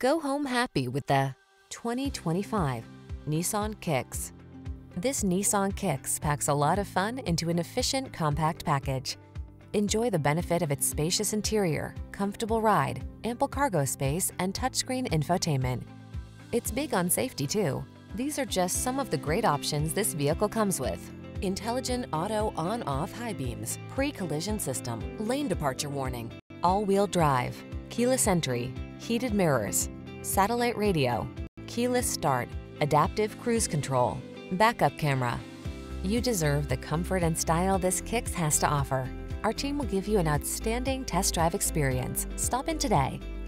Go home happy with the 2025 Nissan Kicks. This Nissan Kicks packs a lot of fun into an efficient, compact package. Enjoy the benefit of its spacious interior, comfortable ride, ample cargo space, and touchscreen infotainment. It's big on safety too. These are just some of the great options this vehicle comes with: intelligent auto on-off high beams, pre-collision system, lane departure warning, all-wheel drive, keyless entry, heated mirrors, satellite radio, keyless start, adaptive cruise control, backup camera. You deserve the comfort and style this Kicks has to offer. Our team will give you an outstanding test drive experience. Stop in today.